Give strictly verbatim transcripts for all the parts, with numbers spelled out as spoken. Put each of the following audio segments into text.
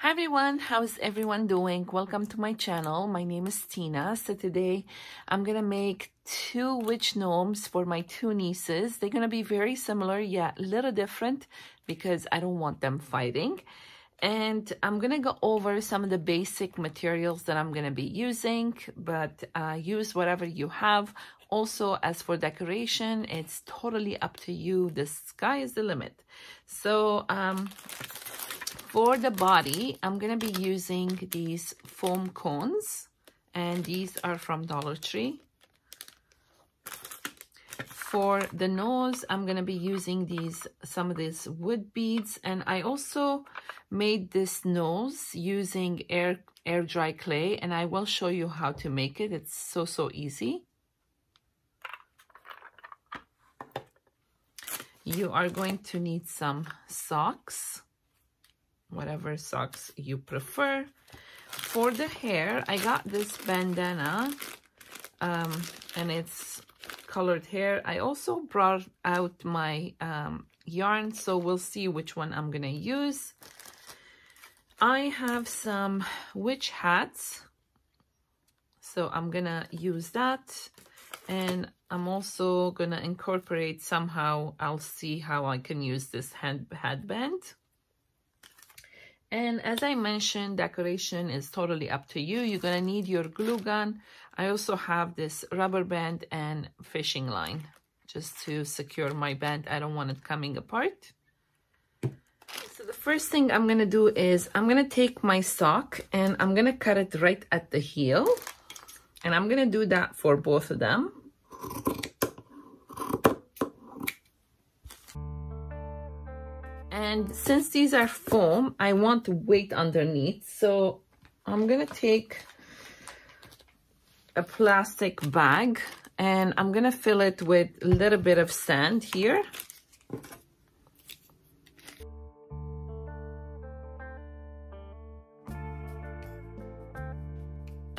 Hi everyone, how is everyone doing? Welcome to my channel. My name is Tina. So today I'm gonna make two witch gnomes for my two nieces. They're gonna be very similar, yeah, a little different because I don't want them fighting. And I'm gonna go over some of the basic materials that I'm gonna be using, but uh, use whatever you have. Also, as for decoration, it's totally up to you. The sky is the limit. So, um, for the body, I'm going to be using these foam cones, and these are from Dollar Tree. For the nose, I'm going to be using these some of these wood beads, and I also made this nose using air, air dry clay, and I will show you how to make it. It's so, so easy. You are going to need some socks, whatever socks you prefer. For the hair, I got this bandana, um, and it's colored hair. I also brought out my um, yarn, so we'll see which one I'm gonna use. I have some witch hats, so I'm gonna use that, and I'm also gonna incorporate somehow. I'll see how I can use this hand headband. And as I mentioned, decoration is totally up to you. You're going to need your glue gun. I also have this rubber band and fishing line just to secure my band. I don't want it coming apart. So the first thing I'm going to do is I'm going to take my sock and I'm going to cut it right at the heel. And I'm going to do that for both of them. And since these are foam, I want weight underneath. So I'm going to take a plastic bag and I'm going to fill it with a little bit of sand here.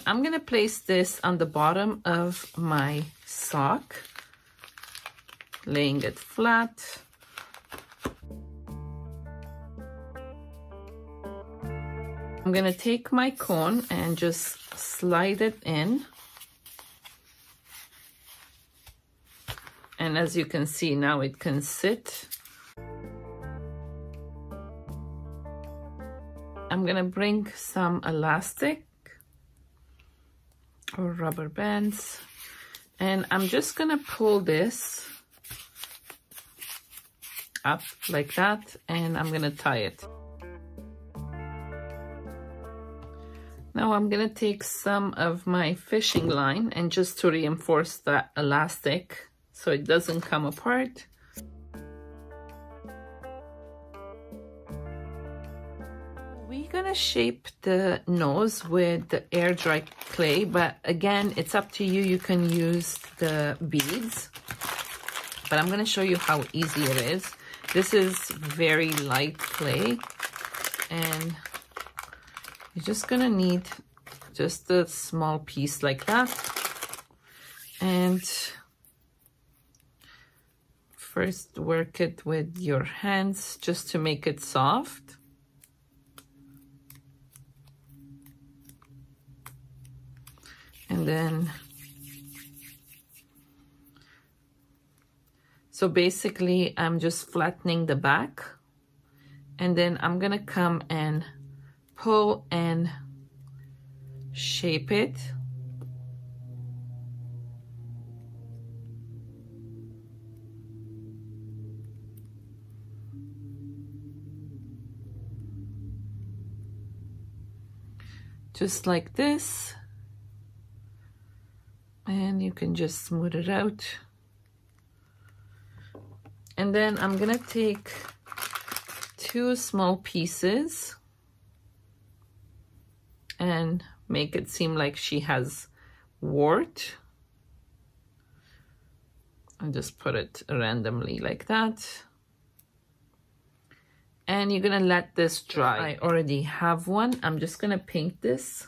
I'm going to place this on the bottom of my sock, laying it flat. I'm going to take my cone and just slide it in. And as you can see, now it can sit. I'm going to bring some elastic or rubber bands. And I'm just going to pull this up like that. And I'm going to tie it. Now I'm going to take some of my fishing line and just to reinforce that elastic so it doesn't come apart. We're going to shape the nose with the air dry clay, but again, it's up to you. You can use the beads, but I'm going to show you how easy it is. This is very light clay, and you're just gonna need just a small piece like that. And first work it with your hands just to make it soft. And then, so basically I'm just flattening the back, and then I'm gonna come and pull and shape it. Just like this. And you can just smooth it out. And then I'm gonna take two small pieces and make it seem like she has wart. I'll just put it randomly like that. And you're gonna let this dry. I already have one. I'm just gonna paint this.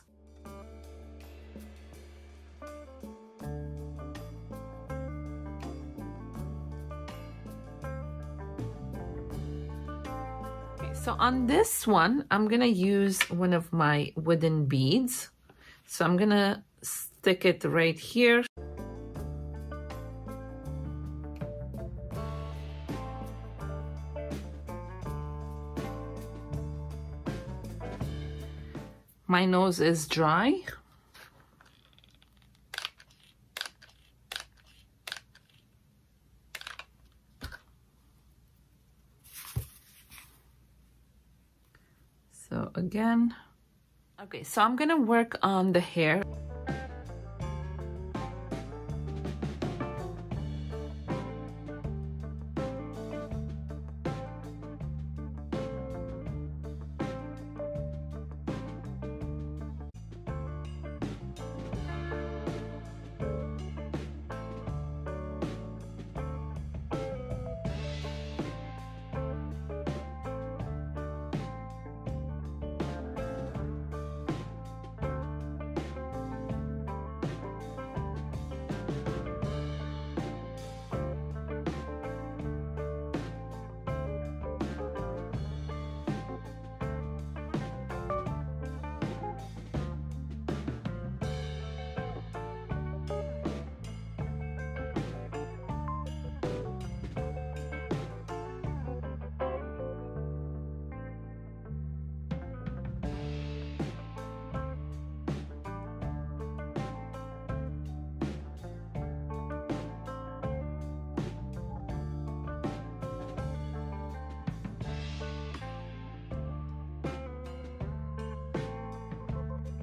So on this one, I'm gonna use one of my wooden beads. So I'm gonna stick it right here. My nose is dry. So again, okay, so I'm gonna work on the hair.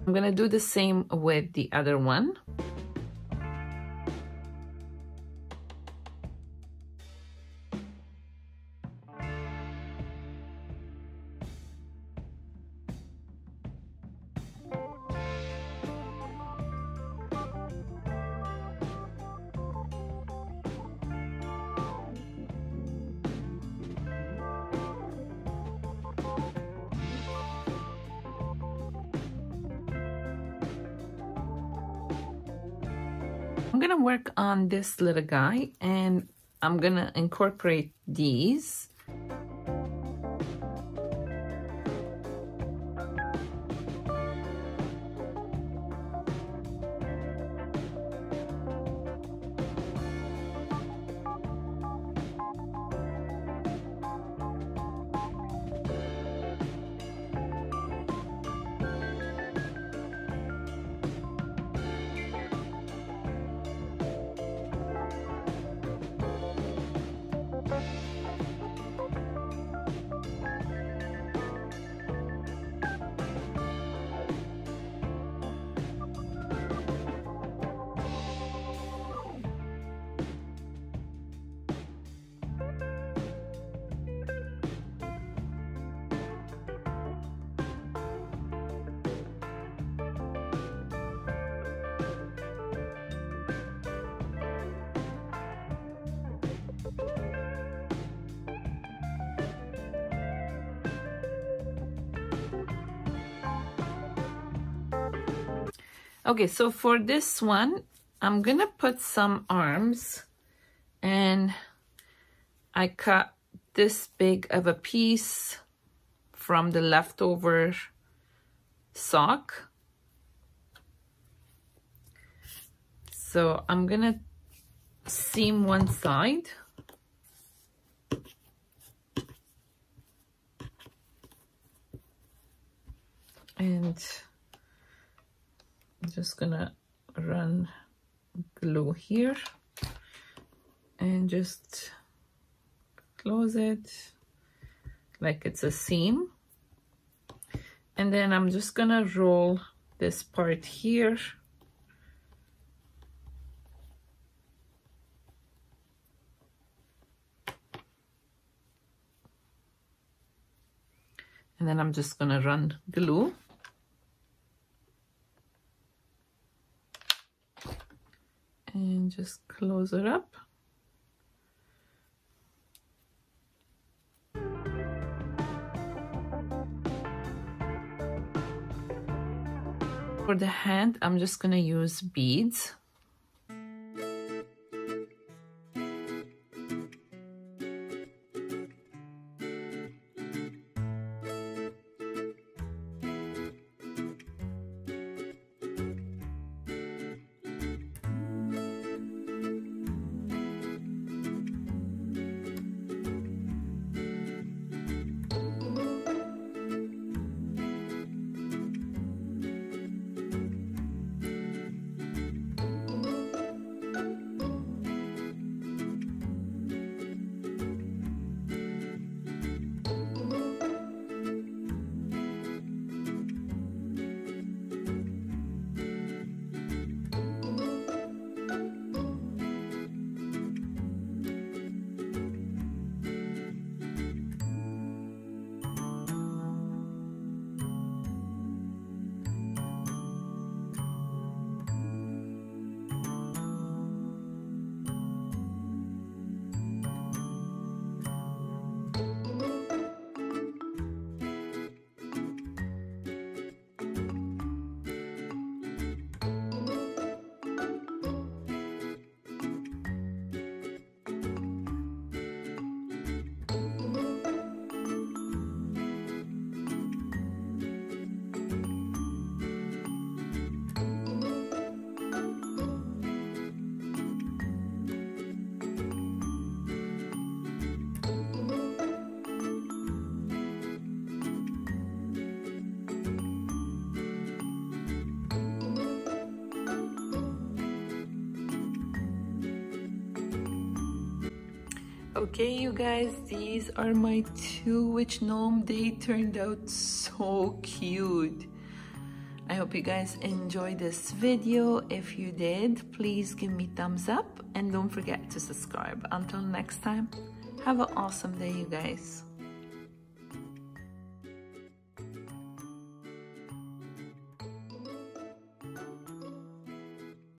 I'm gonna do the same with the other one. I'm gonna work on this little guy and I'm gonna incorporate these. Okay, so for this one, I'm gonna put some arms and I cut this big of a piece from the leftover sock. So I'm gonna seam one side. And I'm just gonna run glue here and just close it like it's a seam, and then I'm just gonna roll this part here and then I'm just gonna run glue. And just close it up. For the hand, I'm just gonna use beads. Okay, you guys, these are my two witch gnome. They turned out so cute. I hope you guys enjoyed this video. If you did, please give me thumbs up and don't forget to subscribe. Until next time, have an awesome day, you guys.